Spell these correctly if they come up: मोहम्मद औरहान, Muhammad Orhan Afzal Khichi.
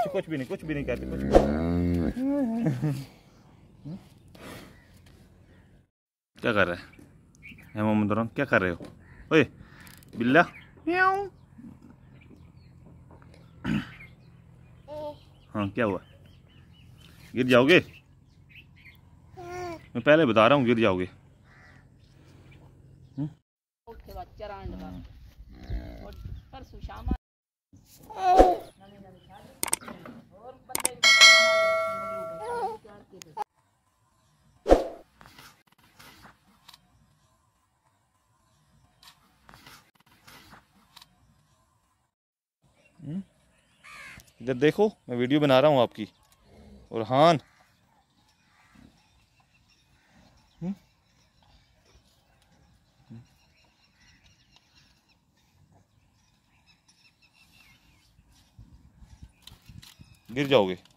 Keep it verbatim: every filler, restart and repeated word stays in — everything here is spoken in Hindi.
अच्छा कुछ भी नहीं कुछ भी नहीं कहते कुछ क्या कर रहे हैं मोहम्मद औरहान, क्या कर रहे हो? ओए बिल्ला हाँ क्या हुआ? गिर जाओगे, मैं पहले बता रहा हूँ गिर जाओगे। इधर देखो मैं वीडियो बना रहा हूँ आपकी। ओरहान गिर जाओगे।